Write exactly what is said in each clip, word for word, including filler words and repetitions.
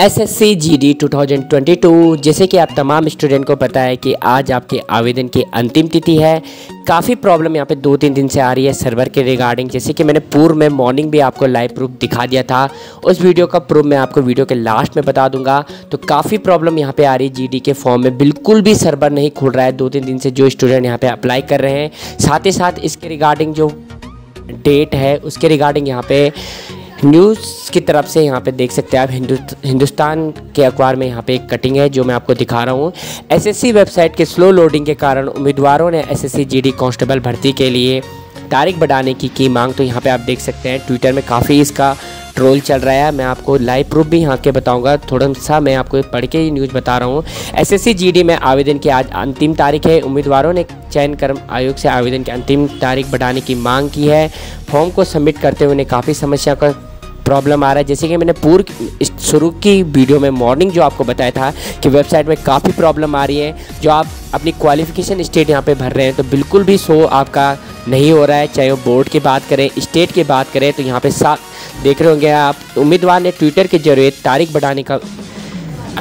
S S C G D two thousand twenty two. जैसे कि आप तमाम स्टूडेंट को पता है कि आज आपके आवेदन की अंतिम तिथि है। काफ़ी प्रॉब्लम यहाँ पे दो तीन दिन से आ रही है सर्वर के रिगार्डिंग। जैसे कि मैंने पूर्व में मॉर्निंग भी आपको लाइव प्रूफ दिखा दिया था, उस वीडियो का प्रूफ मैं आपको वीडियो के लास्ट में बता दूंगा। तो काफ़ी प्रॉब्लम यहाँ पे आ रही है, जी डी के फॉर्म में बिल्कुल भी सर्वर नहीं खुल रहा है दो तीन दिन से जो स्टूडेंट यहाँ पर अप्लाई कर रहे हैं। साथ ही साथ इसके रिगार्डिंग जो डेट है उसके रिगार्डिंग यहाँ पे न्यूज़ की तरफ से यहाँ पे देख सकते हैं आप, हिंदु हिंदुस्तान के अखबार में यहाँ पे एक कटिंग है जो मैं आपको दिखा रहा हूँ। एसएससी वेबसाइट के स्लो लोडिंग के कारण उम्मीदवारों ने एसएससी जीडी कांस्टेबल भर्ती के लिए तारीख बढ़ाने की की मांग। तो यहाँ पे आप देख सकते हैं ट्विटर में काफ़ी इसका ट्रोल चल रहा है। मैं आपको लाइव प्रूफ भी यहाँ के बताऊंगा, थोड़ा सा मैं आपको पढ़ के ही न्यूज़ बता रहा हूँ। एसएससी जीडी में आवेदन की आज अंतिम तारीख है। उम्मीदवारों ने चयन कर्म आयोग से आवेदन की अंतिम तारीख बढ़ाने की मांग की है। फॉर्म को सबमिट करते हुए उन्हें काफ़ी समस्या का प्रॉब्लम आ रहा है। जैसे कि मैंने पूर्व शुरू की वीडियो में मॉर्निंग जो आपको बताया था कि वेबसाइट में काफ़ी प्रॉब्लम आ रही है। जो आप अपनी क्वालिफिकेशन स्टेट यहाँ पे भर रहे हैं तो बिल्कुल भी शो आपका नहीं हो रहा है, चाहे वो बोर्ड की बात करें स्टेट की बात करें। तो यहाँ पे साफ देख रहे होंगे आप, उम्मीदवार ने ट्विटर के जरिए तारीख बढ़ाने का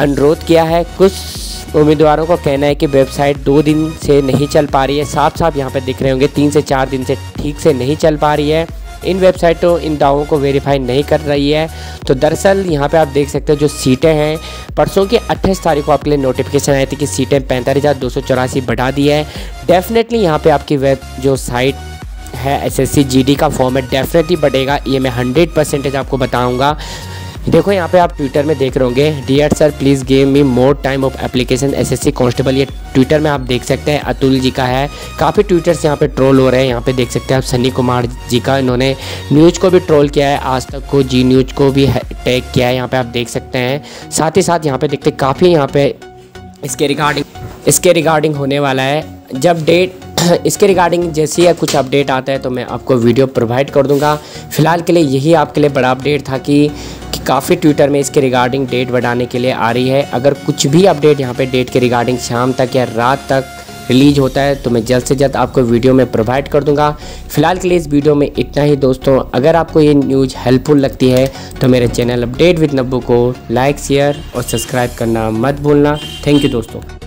अनुरोध किया है। कुछ उम्मीदवारों का कहना है कि वेबसाइट दो दिन से नहीं चल पा रही है, साफ साफ यहाँ पर देख रहे होंगे तीन से चार दिन से ठीक से नहीं चल पा रही है। इन वेबसाइटों इन दावों को वेरीफाई नहीं कर रही है। तो दरअसल यहाँ पे आप देख सकते हो जो सीटें हैं, परसों की अट्ठाईस तारीख को आपके लिए नोटिफिकेशन आए थे कि सीटें पैंतालीस हज़ार दो सौ चौरासी बढ़ा दी है। डेफिनेटली यहाँ पे आपकी वेब जो साइट है एसएससी जीडी का फॉर्मेट डेफिनेटली बढ़ेगा, ये मैं हंड्रेड परसेंटेज आपको बताऊँगा। देखो यहाँ पे आप ट्विटर में देख रहे होंगे, dear sir please give me more time of application SSC constable. ये ट्विटर में आप देख सकते हैं अतुल जी का है। काफ़ी ट्विटर से यहाँ पे ट्रोल हो रहे हैं। यहाँ पे देख सकते हैं आप सनी कुमार जी का, इन्होंने न्यूज़ को भी ट्रोल किया है, आज तक को जी न्यूज को भी टैग किया है। यहाँ पर आप देख सकते हैं। साथ ही साथ यहाँ पर देखते काफ़ी यहाँ पर इसके रिगार्डिंग इसके रिगार्डिंग होने वाला है। जब डेट इसके रिगार्डिंग जैसी या कुछ अपडेट आता है तो मैं आपको वीडियो प्रोवाइड कर दूंगा। फिलहाल के लिए यही आपके लिए बड़ा अपडेट था कि, कि काफ़ी ट्विटर में इसके रिगार्डिंग डेट बढ़ाने के लिए आ रही है। अगर कुछ भी अपडेट यहाँ पे डेट के रिगार्डिंग शाम तक या रात तक रिलीज होता है तो मैं जल्द से जल्द आपको वीडियो में प्रोवाइड कर दूंगा। फिलहाल के लिए इस वीडियो में इतना ही दोस्तों। अगर आपको ये न्यूज़ हेल्पफुल लगती है तो मेरे चैनल अपडेट विद नब्बू को लाइक शेयर और सब्सक्राइब करना मत भूलना। थैंक यू दोस्तों।